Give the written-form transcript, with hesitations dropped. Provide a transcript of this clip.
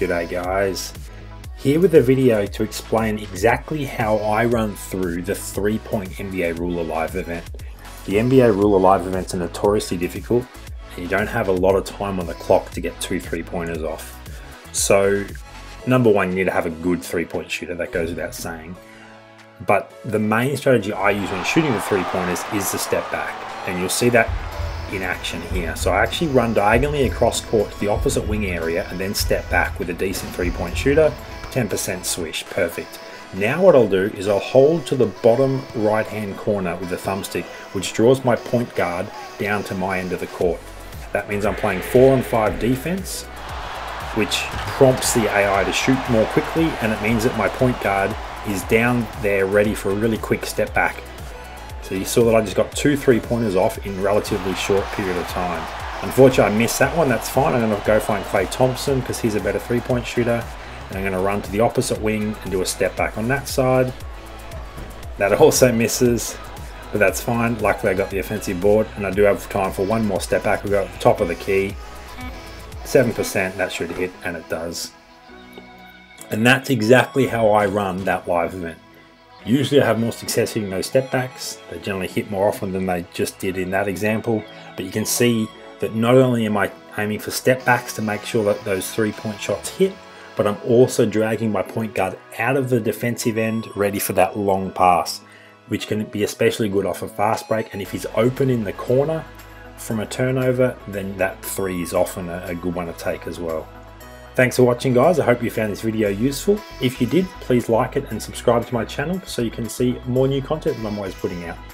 G'day guys, here with a video to explain exactly how I run through the 3-point NBA Ruler Live event. The NBA Ruler Live events are notoriously difficult and you don't have a lot of time on the clock to get two 3-pointers off. So number one, you need to have a good 3-point shooter, that goes without saying. But the main strategy I use when shooting the 3-pointers is the step back, and you'll see that in action here. So I actually run diagonally across court to the opposite wing area and then step back with a decent 3-point shooter, 10% swish, perfect. Now what I'll do is I'll hold to the bottom right hand corner with the thumbstick, which draws my point guard down to my end of the court. That means I'm playing 4-on-5 defense, which prompts the AI to shoot more quickly, and it means that my point guard is down there ready for a really quick step back. So you saw that I just got two 3-pointers off in relatively short period of time. Unfortunately, I missed that one. That's fine. I'm going to go find Klay Thompson because he's a better 3-point shooter. And I'm going to run to the opposite wing and do a step back on that side. That also misses, but that's fine. Luckily, I got the offensive board, and I do have time for one more step back. We've got the top of the key, 7%. That should hit, and it does. And that's exactly how I run that live event. Usually I have more success hitting those step backs. They generally hit more often than they just did in that example. But you can see that not only am I aiming for step backs to make sure that those 3-point shots hit, but I'm also dragging my point guard out of the defensive end ready for that long pass, which can be especially good off a fast break. And if he's open in the corner from a turnover, then that three is often a good one to take as well. Thanks for watching guys, I hope you found this video useful. If you did, please like it and subscribe to my channel so you can see more new content that I'm always putting out.